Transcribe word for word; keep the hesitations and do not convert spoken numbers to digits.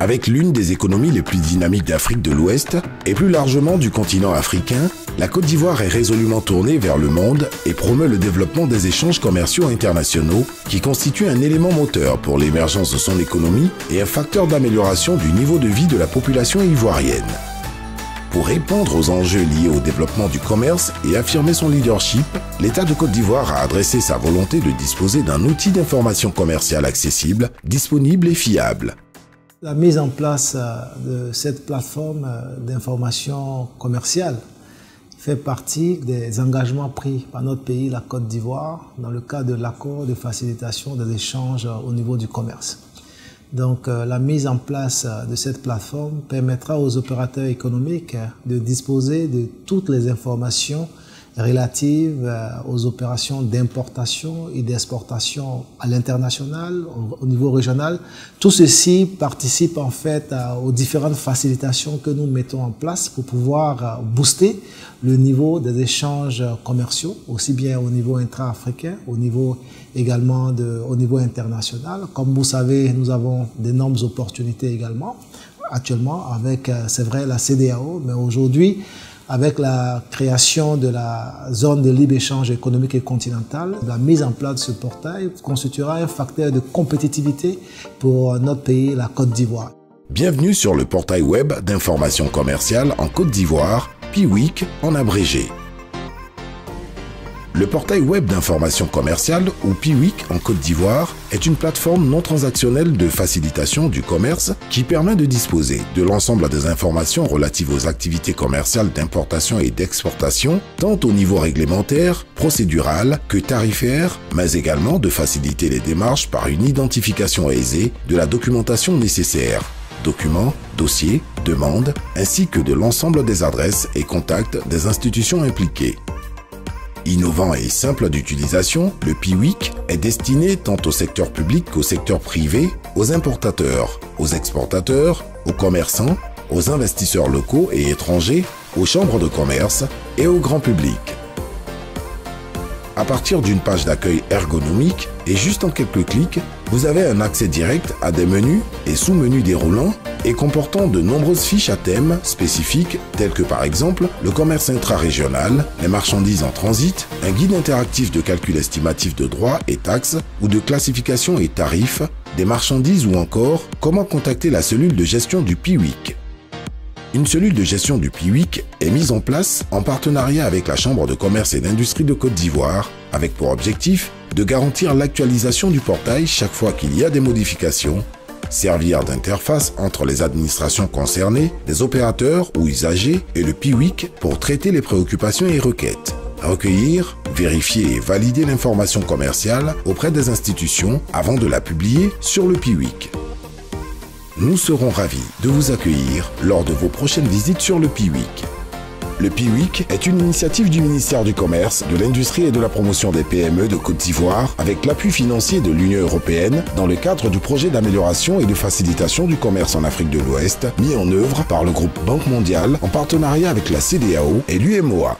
Avec l'une des économies les plus dynamiques d'Afrique de l'Ouest et plus largement du continent africain, la Côte d'Ivoire est résolument tournée vers le monde et promeut le développement des échanges commerciaux internationaux qui constituent un élément moteur pour l'émergence de son économie et un facteur d'amélioration du niveau de vie de la population ivoirienne. Pour répondre aux enjeux liés au développement du commerce et affirmer son leadership, l'État de Côte d'Ivoire a adressé sa volonté de disposer d'un outil d'information commerciale accessible, disponible et fiable. La mise en place de cette plateforme d'information commerciale fait partie des engagements pris par notre pays, la Côte d'Ivoire, dans le cadre de l'accord de facilitation des échanges au niveau du commerce. Donc la mise en place de cette plateforme permettra aux opérateurs économiques de disposer de toutes les informations relatives aux opérations d'importation et d'exportation à l'international, au niveau régional. Tout ceci participe en fait aux différentes facilitations que nous mettons en place pour pouvoir booster le niveau des échanges commerciaux, aussi bien au niveau intra-africain, au niveau également de, au niveau international. Comme vous savez, nous avons d'énormes opportunités également, actuellement avec, c'est vrai, la C D A O, mais aujourd'hui, avec la création de la zone de libre-échange économique et continentale, la mise en place de ce portail constituera un facteur de compétitivité pour notre pays, la Côte d'Ivoire. Bienvenue sur le portail web d'information commerciale en Côte d'Ivoire, P W I C en abrégé. Le portail web d'information commerciale, ou P W I C en Côte d'Ivoire, est une plateforme non transactionnelle de facilitation du commerce qui permet de disposer de l'ensemble des informations relatives aux activités commerciales d'importation et d'exportation, tant au niveau réglementaire, procédural que tarifaire, mais également de faciliter les démarches par une identification aisée de la documentation nécessaire, documents, dossiers, demandes, ainsi que de l'ensemble des adresses et contacts des institutions impliquées. Innovant et simple d'utilisation, le P W I C est destiné tant au secteur public qu'au secteur privé, aux importateurs, aux exportateurs, aux commerçants, aux investisseurs locaux et étrangers, aux chambres de commerce et au grand public. À partir d'une page d'accueil ergonomique et juste en quelques clics, vous avez un accès direct à des menus et sous-menus déroulants et comportant de nombreuses fiches à thèmes spécifiques telles que par exemple le commerce intra-régional, les marchandises en transit, un guide interactif de calcul estimatif de droits et taxes ou de classification et tarifs, des marchandises ou encore comment contacter la cellule de gestion du P W I C. Une cellule de gestion du P W I C est mise en place en partenariat avec la Chambre de commerce et d'industrie de Côte d'Ivoire, avec pour objectif de garantir l'actualisation du portail chaque fois qu'il y a des modifications, servir d'interface entre les administrations concernées, les opérateurs ou usagers et le P W I C pour traiter les préoccupations et requêtes, recueillir, vérifier et valider l'information commerciale auprès des institutions avant de la publier sur le P W I C. Nous serons ravis de vous accueillir lors de vos prochaines visites sur le P W I C. Le P W I C est une initiative du ministère du Commerce, de l'Industrie et de la Promotion des P M E de Côte d'Ivoire avec l'appui financier de l'Union européenne dans le cadre du projet d'amélioration et de facilitation du commerce en Afrique de l'Ouest mis en œuvre par le groupe Banque mondiale en partenariat avec la C D A O et l'U M O A.